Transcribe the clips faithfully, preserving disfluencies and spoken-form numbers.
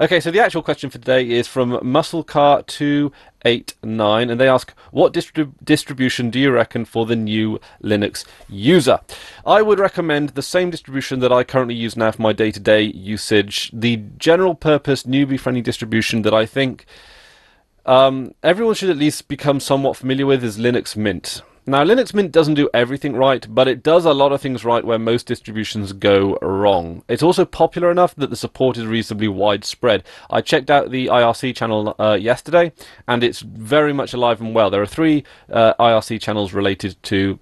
Okay, so the actual question for today is from Musclecar two eight nine, and they ask, what distrib distribution do you reckon for the new Linux user? I would recommend the same distribution that I currently use now for my day-to-day usage, the general-purpose, newbie-friendly distribution that I think um, everyone should at least become somewhat familiar with is Linux Mint. Now, Linux Mint doesn't do everything right, but it does a lot of things right where most distributions go wrong. It's also popular enough that the support is reasonably widespread. I checked out the I R C channel uh, yesterday, and it's very much alive and well. There are three uh, I R C channels related to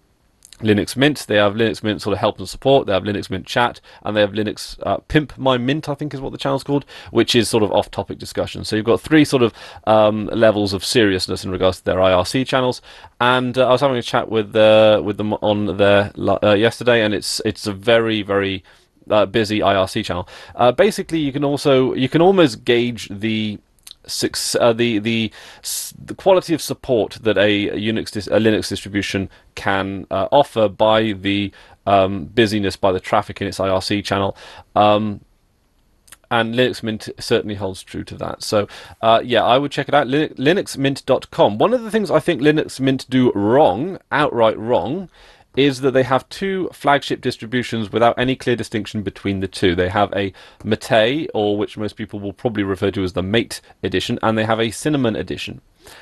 Linux Mint. They have Linux Mint sort of help and support, they have Linux Mint chat, and they have Linux uh, Pimp My Mint, I think is what the channel's called, which is sort of off-topic discussion. So you've got three sort of um, levels of seriousness in regards to their I R C channels. And uh, I was having a chat with uh, with them on there uh, yesterday, and it's it's a very very uh, busy I R C channel. Uh, basically, you can also you can almost gauge the Six, uh, the the the quality of support that a Unix dis a Linux distribution can uh, offer by the um, busyness, by the traffic in its I R C channel, um, and Linux Mint certainly holds true to that. So uh, yeah, I would check it out. Linux mint dot com. One of the things I think Linux Mint do wrong, outright wrong, is that they have two flagship distributions without any clear distinction between the two. They have a Mate, or which most people will probably refer to as the Mate edition, and they have a Cinnamon edition.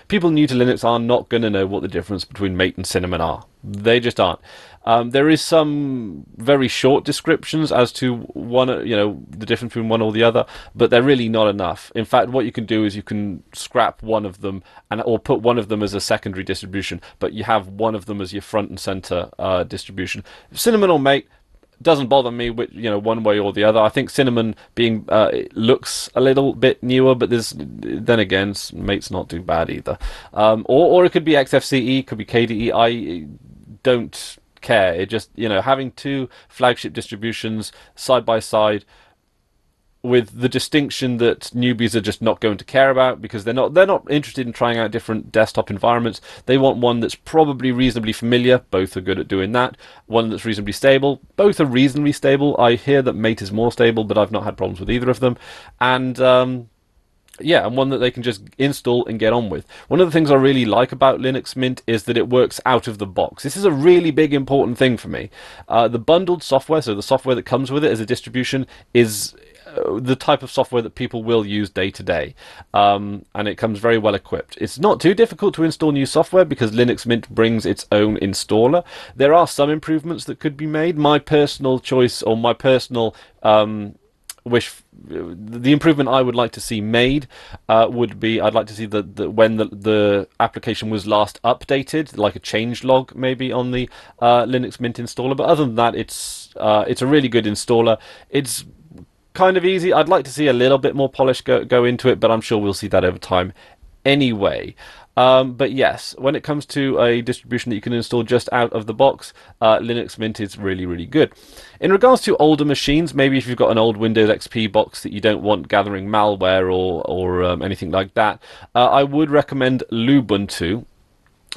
People new to Linux are not going to know what the difference between Mate and Cinnamon are. They just aren't. Um, there is some very short descriptions as to one, you know, the difference between one or the other, but they're really not enough. In fact, what you can do is you can scrap one of them and or put one of them as a secondary distribution, but you have one of them as your front and center uh, distribution. Cinnamon or Mate doesn't bother me, with, you know, one way or the other. I think Cinnamon being uh, it looks a little bit newer, but there's then again, Mate's not too bad either. Um, or or it could be X F C E, could be K D E. I don't care. It just, you know, having two flagship distributions side by side, with the distinction that newbies are just not going to care about because they're not they're not interested in trying out different desktop environments. They want one that's probably reasonably familiar. Both are good at doing that. One that's reasonably stable. Both are reasonably stable. I hear that Mate is more stable, but I've not had problems with either of them. And um, yeah, and one that they can just install and get on with. One of the things I really like about Linux Mint is that it works out of the box. This is a really big, important thing for me. Uh, the bundled software, so the software that comes with it as a distribution, is the type of software that people will use day to day, um, and it comes very well equipped. It's not too difficult to install new software because Linux Mint brings its own installer. There are some improvements that could be made. My personal choice, or my personal um, wish, the improvement I would like to see made uh, would be, I'd like to see that the, when the, the application was last updated, like a change log maybe on the uh, Linux Mint installer. But other than that, it's uh, it's a really good installer. It's kind of easy. I'd like to see a little bit more polish go, go into it, but I'm sure we'll see that over time anyway. Um, but yes, when it comes to a distribution that you can install just out of the box, uh, Linux Mint is really, really good. In regards to older machines, maybe if you've got an old Windows X P box that you don't want gathering malware or, or um, anything like that, uh, I would recommend Lubuntu,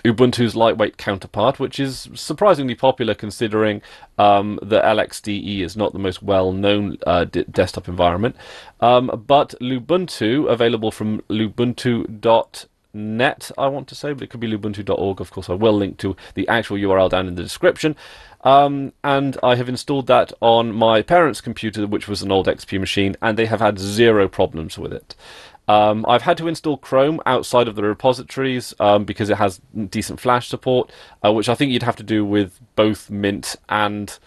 Ubuntu's lightweight counterpart, which is surprisingly popular considering um, that L X D E is not the most well-known uh, desktop environment. Um, but Lubuntu, available from lubuntu dot net, I want to say, but it could be lubuntu dot org. Of course, I will link to the actual U R L down in the description. Um, and I have installed that on my parents' computer, which was an old X P machine, and they have had zero problems with it. Um, I've had to install Chrome outside of the repositories um, because it has decent Flash support, uh, which I think you'd have to do with both Mint and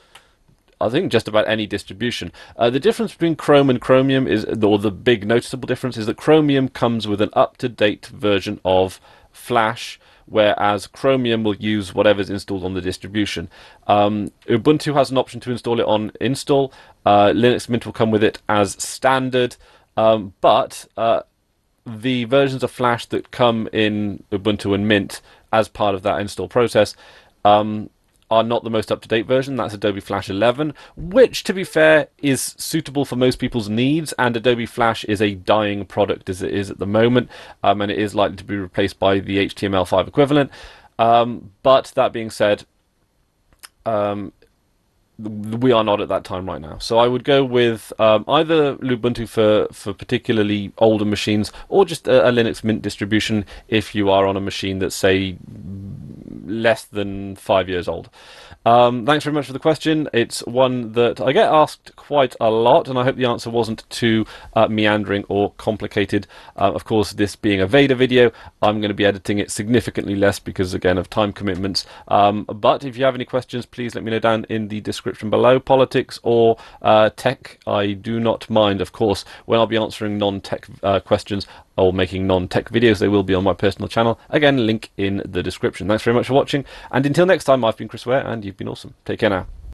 I think just about any distribution. Uh, the difference between Chrome and Chromium is, or the big noticeable difference, is that Chromium comes with an up-to-date version of Flash, whereas Chromium will use whatever's installed on the distribution. Um, Ubuntu has an option to install it on install. Uh, Linux Mint will come with it as standard. Um, but uh, the versions of Flash that come in Ubuntu and Mint as part of that install process um, are not the most up-to-date version. That's Adobe Flash eleven, which, to be fair, is suitable for most people's needs, and Adobe Flash is a dying product as it is at the moment, um, and it is likely to be replaced by the H T M L five equivalent. Um, but that being said, um, we are not at that time right now. So I would go with um, either Lubuntu for, for particularly older machines, or just a, a Linux Mint distribution if you are on a machine that's, say, less than five years old. Um, thanks very much for the question. It's one that I get asked quite a lot, and I hope the answer wasn't too uh, meandering or complicated. Uh, of course, this being a Vader video, I'm going to be editing it significantly less because, again, of time commitments. Um, but if you have any questions, please let me know down in the description below. Politics or uh, tech, I do not mind. Of course, when I'll be answering non-tech uh, questions or making non-tech videos, they will be on my personal channel. Again, link in the description. Thanks very much for watching, and until next time, I've been Chris Ware, and you've been awesome. Take care now.